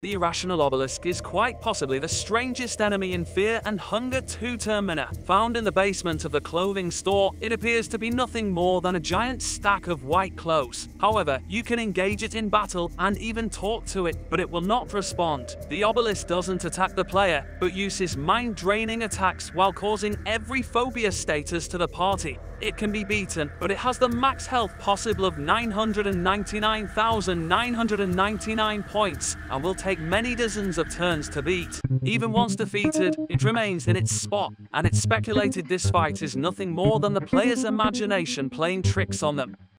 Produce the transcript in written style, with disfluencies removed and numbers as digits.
The Irrational Obelisk is quite possibly the strangest enemy in Fear and Hunger 2 Termina. Found in the basement of the clothing store, it appears to be nothing more than a giant stack of white clothes. However, you can engage it in battle and even talk to it, but it will not respond. The obelisk doesn't attack the player, but uses mind-draining attacks while causing every phobia status to the party. It can be beaten, but it has the max health possible of 999,999 points, and will take many dozens of turns to beat. Even once defeated, it remains in its spot, and it's speculated this fight is nothing more than the player's imagination playing tricks on them.